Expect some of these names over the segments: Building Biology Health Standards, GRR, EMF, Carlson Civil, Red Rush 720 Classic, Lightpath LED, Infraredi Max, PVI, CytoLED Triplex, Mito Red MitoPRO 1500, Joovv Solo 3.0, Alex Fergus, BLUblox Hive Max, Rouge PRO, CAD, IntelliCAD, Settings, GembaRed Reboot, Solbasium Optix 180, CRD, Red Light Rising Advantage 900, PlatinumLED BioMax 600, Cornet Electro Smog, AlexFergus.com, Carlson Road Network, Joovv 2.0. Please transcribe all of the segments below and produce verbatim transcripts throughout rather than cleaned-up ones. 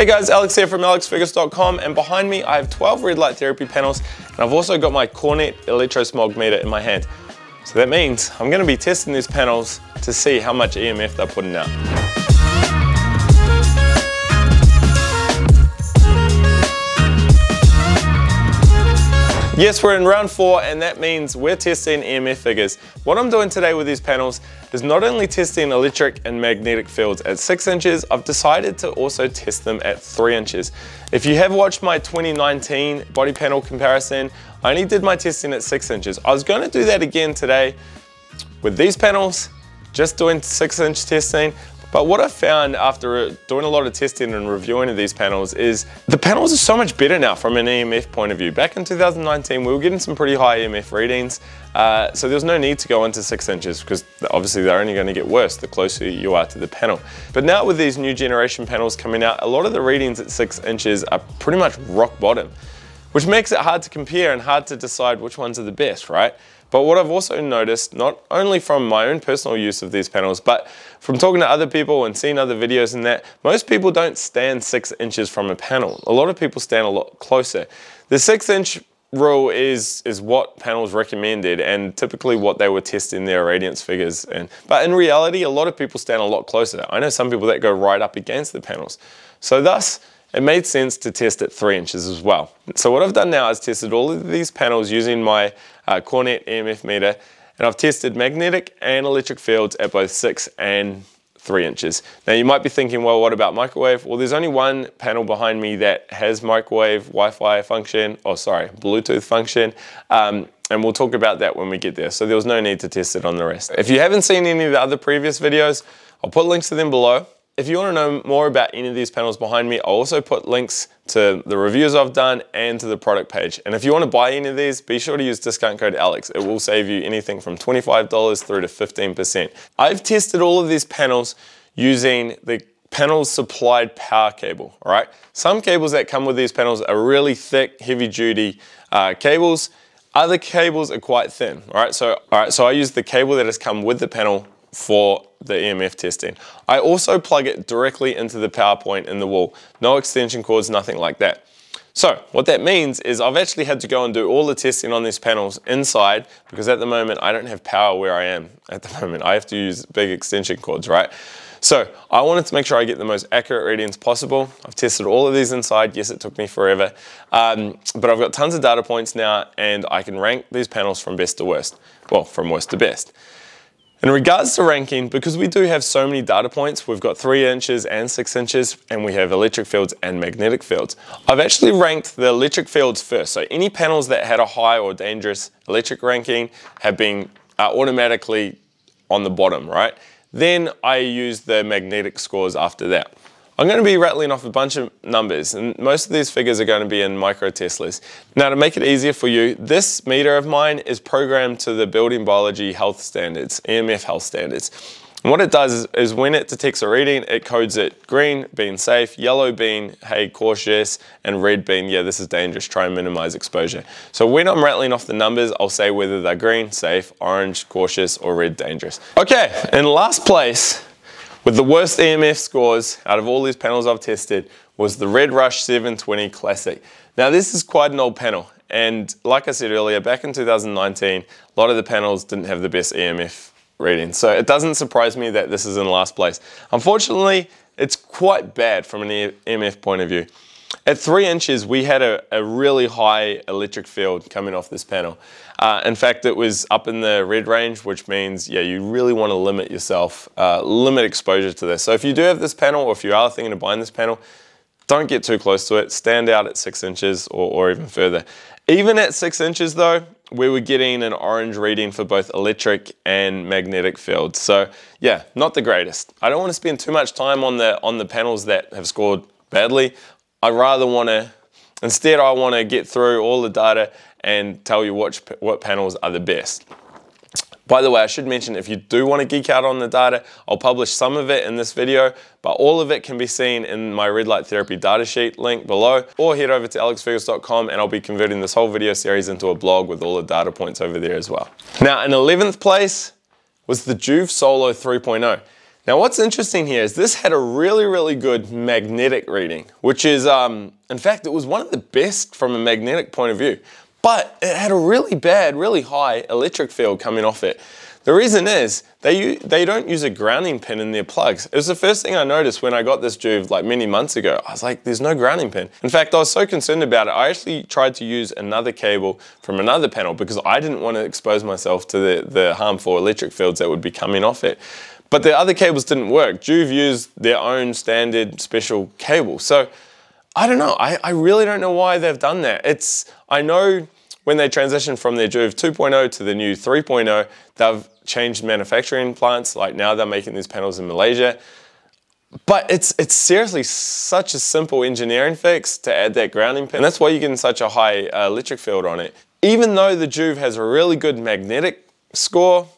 Hey guys, Alex here from Alex Fergus dot com, and behind me I have twelve red light therapy panels, and I've also got my Cornet Electro Smog meter in my hand. So that means I'm going to be testing these panels to see how much E M F they're putting out. Yes, we're in round four, and that means we're testing E M F figures. What I'm doing today with these panels is not only testing electric and magnetic fields at six inches, I've decided to also test them at three inches. If you have watched my twenty nineteen body panel comparison, I only did my testing at six inches. I was gonna do that again today with these panels, just doing six inch testing. But what I found after doing a lot of testing and reviewing of these panels is the panels are so much better now from an E M F point of view. Back in two thousand nineteen, we were getting some pretty high E M F readings, uh, so there's no need to go into six inches because obviously they're only gonna get worse the closer you are to the panel. But now with these new generation panels coming out, a lot of the readings at six inches are pretty much rock bottom, which makes it hard to compare and hard to decide which ones are the best, right? But what I've also noticed, not only from my own personal use of these panels, but from talking to other people and seeing other videos and that, most people don't stand six inches from a panel. A lot of people stand a lot closer. The six inch rule is, is what panels recommended and typically what they were testing their radiance figures in. But in reality, a lot of people stand a lot closer. I know some people that go right up against the panels. So thus, it made sense to test at three inches as well. So what I've done now is tested all of these panels using my uh, Cornet E M F meter, and I've tested magnetic and electric fields at both six and three inches. Now you might be thinking, well, what about microwave? Well, there's only one panel behind me that has microwave Wi-Fi function, oh sorry, Bluetooth function. Um, And we'll talk about that when we get there. So there was no need to test it on the rest. If you haven't seen any of the other previous videos, I'll put links to them below. If you want to know more about any of these panels behind me, I'll also put links to the reviews I've done and to the product page. And if you want to buy any of these, be sure to use discount code Alex. It will save you anything from twenty-five dollars through to fifteen percent. I've tested all of these panels using the panel supplied power cable, all right? Some cables that come with these panels are really thick, heavy duty uh, cables. Other cables are quite thin, all right? So, all right, so I use the cable that has come with the panel for the E M F testing. I also plug it directly into the power point in the wall. No extension cords, nothing like that. So what that means is I've actually had to go and do all the testing on these panels inside, because at the moment I don't have power where I am at the moment. I have to use big extension cords, right? So I wanted to make sure I get the most accurate readings possible. I've tested all of these inside. Yes, it took me forever, um, but I've got tons of data points now, and I can rank these panels from best to worst. Well, from worst to best. In regards to ranking, because we do have so many data points, we've got three inches and six inches, and we have electric fields and magnetic fields. I've actually ranked the electric fields first. So any panels that had a high or dangerous electric ranking have been uh, automatically on the bottom, right? Then I use the magnetic scores after that. I'm going to be rattling off a bunch of numbers, and most of these figures are going to be in microteslas. Now, to make it easier for you, this meter of mine is programmed to the Building Biology Health Standards, E M F Health Standards. And what it does is, is when it detects a reading, it codes it green being safe, yellow being, hey, cautious, and red being, yeah, this is dangerous, try and minimize exposure. So when I'm rattling off the numbers, I'll say whether they're green, safe, orange, cautious, or red, dangerous. Okay, in last place, with the worst E M F scores out of all these panels I've tested, was the Red Rush seven twenty Classic. Now this is quite an old panel, and like I said earlier, back in two thousand nineteen, a lot of the panels didn't have the best E M F reading, so it doesn't surprise me that this is in last place. Unfortunately, it's quite bad from an E M F point of view. At three inches, we had a, a really high electric field coming off this panel. Uh, in fact, it was up in the red range, which means, yeah, you really want to limit yourself, uh, limit exposure to this. So if you do have this panel, or if you are thinking of buying this panel, don't get too close to it. Stand out at six inches or, or even further. Even at six inches though, we were getting an orange reading for both electric and magnetic fields. So yeah, not the greatest. I don't want to spend too much time on the, on the panels that have scored badly. I rather want to, instead I want to get through all the data and tell you what, what panels are the best. By the way, I should mention, if you do want to geek out on the data, I'll publish some of it in this video, but all of it can be seen in my Red Light Therapy data sheet link below, or head over to Alex Fergus dot com, and I'll be converting this whole video series into a blog with all the data points over there as well. Now in eleventh place was the Joovv Solo three point oh. Now what's interesting here is this had a really, really good magnetic reading, which is, um, in fact, it was one of the best from a magnetic point of view, but it had a really bad, really high electric field coming off it. The reason is they they don't use a grounding pin in their plugs. It was the first thing I noticed when I got this Joovv like many months ago. I was like, there's no grounding pin. In fact, I was so concerned about it, I actually tried to use another cable from another panel because I didn't want to expose myself to the, the harmful electric fields that would be coming off it. But the other cables didn't work. Joovv used their own standard special cable. So I don't know. I, I really don't know why they've done that. It's, I know when they transitioned from their Joovv two point oh to the new three point oh, they've changed manufacturing plants. Like now they're making these panels in Malaysia. But it's it's seriously such a simple engineering fix to add that grounding pin. And that's why you're getting such a high uh, electric field on it. Even though the Joovv has a really good magnetic score,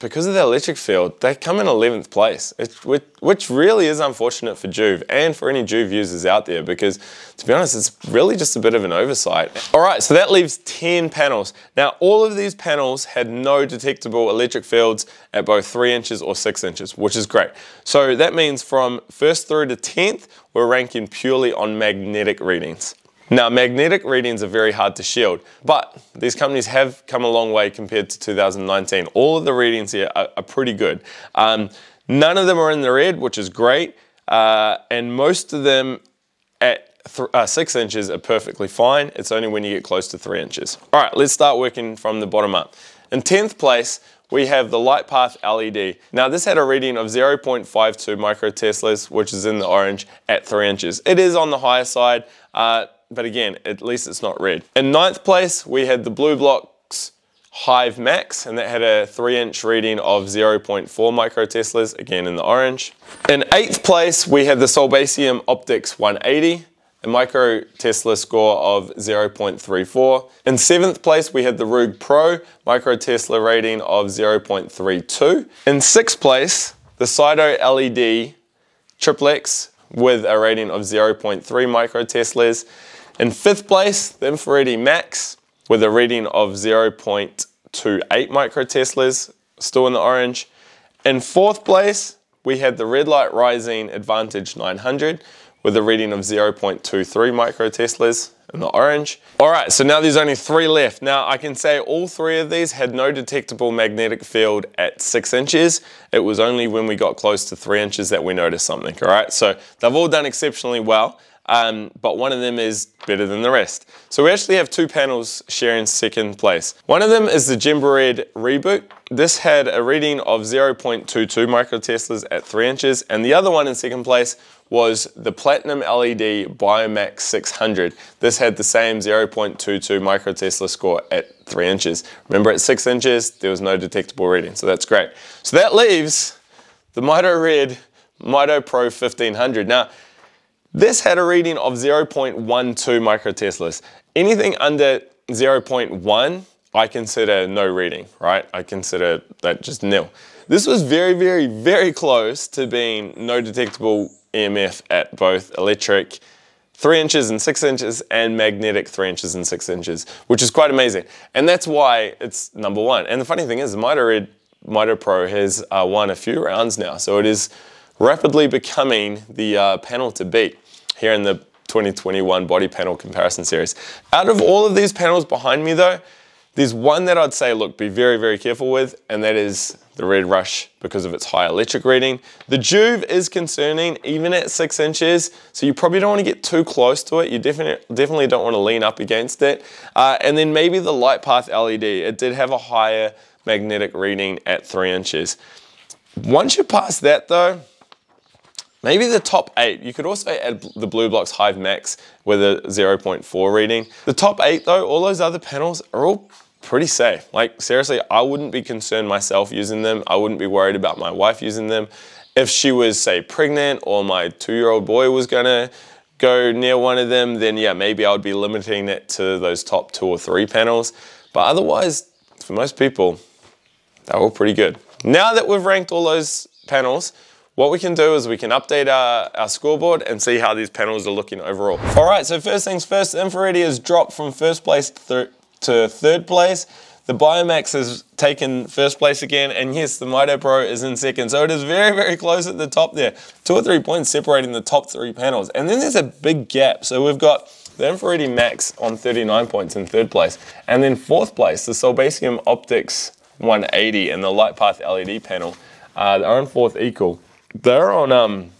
because of the electric field, they come in eleventh place, it, which really is unfortunate for Joovv and for any Joovv users out there, because to be honest, it's really just a bit of an oversight. All right, so that leaves ten panels. Now, all of these panels had no detectable electric fields at both three inches or six inches, which is great. So that means from first through to tenth, we're ranking purely on magnetic readings. Now, magnetic readings are very hard to shield, but these companies have come a long way compared to two thousand nineteen. All of the readings here are, are pretty good. Um, none of them are in the red, which is great, uh, and most of them at th uh, six inches are perfectly fine. It's only when you get close to three inches. All right, let's start working from the bottom up. In tenth place, we have the Lightpath L E D. Now this had a reading of zero point five two microteslas, which is in the orange at three inches. It is on the higher side, uh, but again, at least it's not red. In ninth place, we had the BLUblox Hive Max, and that had a three inch reading of zero point four microteslas, again in the orange. In eighth place, we had the Solbasium Optix one eighty, a microtesla score of zero point three four. In seventh place, we had the Rouge PRO, microtesla rating of zero point three two. In sixth place, the CytoLED L E D Triplex with a rating of zero point three microteslas. In fifth place, the Infraredi Max with a reading of zero point two eight microteslas, still in the orange. In fourth place, we had the Red Light Rising Advantage nine hundred with a reading of zero point two three microteslas in the orange. All right, so now there's only three left. Now I can say all three of these had no detectable magnetic field at six inches. It was only when we got close to three inches that we noticed something, all right? So they've all done exceptionally well, um, but one of them is better than the rest. So we actually have two panels sharing second place. One of them is the GembaRed Reboot. This had a reading of zero point two two microteslas at three inches, and the other one in second place was the PlatinumLED BioMax six hundred. This had the same zero point two two microtesla score at three inches. Remember, at six inches, there was no detectable reading, so that's great. So that leaves the Mito Red MitoPRO fifteen hundred. Now, this had a reading of zero point one two microteslas. Anything under zero point one, I consider no reading, right? I consider that just nil. This was very, very, very close to being no detectable E M F at both electric three inches and six inches and magnetic three inches and six inches, which is quite amazing. And that's why it's number one. And the funny thing is, the Mito Red MitoPRO has uh, won a few rounds now, so it is rapidly becoming the uh, panel to beat here in the twenty twenty-one body panel comparison series. Out of all of these panels behind me though, there's one that I'd say, look, be very, very careful with, and that is the Red Rush because of its high electric reading. The Joovv is concerning even at six inches, so you probably don't want to get too close to it. You definitely, definitely don't want to lean up against it. Uh, and then maybe the Lightpath L E D. It did have a higher magnetic reading at three inches. Once you pass that though, maybe the top eight. You could also add the BLUblox Hive Max with a zero point four reading. The top eight though, all those other panels are all pretty safe. Like seriously, I wouldn't be concerned myself using them. I wouldn't be worried about my wife using them. If she was say pregnant or my two-year-old boy was gonna go near one of them, then yeah, maybe I would be limiting it to those top two or three panels. But otherwise, for most people, they're all pretty good. Now that we've ranked all those panels, what we can do is we can update our, our scoreboard and see how these panels are looking overall. All right, so first things first, Infraredi has dropped from first place th to third place. The BioMax has taken first place again, and yes, the MitoPRO is in second. So it is very, very close at the top there. Two or three points separating the top three panels. And then there's a big gap. So we've got the Infraredi Max on thirty-nine points in third place. And then fourth place, the Solbasium Optix one eighty and the Lightpath L E D panel uh, are in fourth equal. They're on um,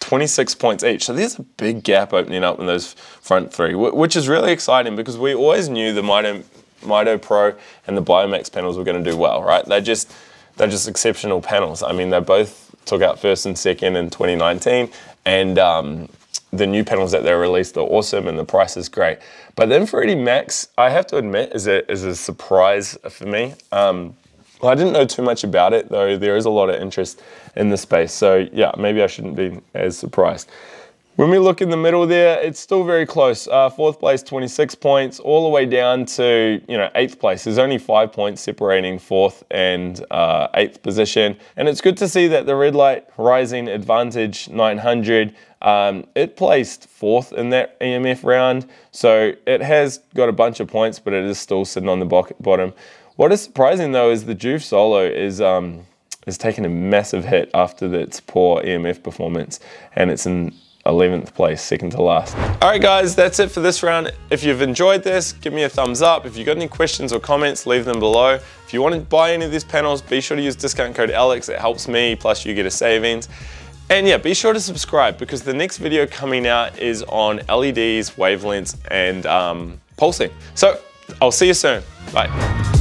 twenty-six points each. So there's a big gap opening up in those front three, which is really exciting because we always knew the Mito, MitoPRO and the BioMax panels were going to do well, right? They're just, they're just exceptional panels. I mean, they both took out first and second in twenty nineteen, and um, the new panels that they released are awesome and the price is great. But the Infraredi Max, I have to admit, is a, is a surprise for me. Um, I didn't know too much about it, though there is a lot of interest in the space. So yeah, maybe I shouldn't be as surprised. When we look in the middle there, it's still very close. Uh, fourth place, twenty-six points, all the way down to, you know, eighth place. There's only five points separating fourth and uh, eighth position. And it's good to see that the Red Light Rising Advantage nine hundred, um, it placed fourth in that E M F round. So it has got a bunch of points, but it is still sitting on the bottom. What is surprising though is the Joovv Solo is... Um, is taking a massive hit after its poor E M F performance, and it's in eleventh place, second to last. All right guys, that's it for this round. If you've enjoyed this, give me a thumbs up. If you've got any questions or comments, leave them below. If you want to buy any of these panels, be sure to use discount code Alex. It helps me, plus you get a savings. And yeah, be sure to subscribe because the next video coming out is on L E Ds, wavelengths, and um, pulsing. So I'll see you soon, bye.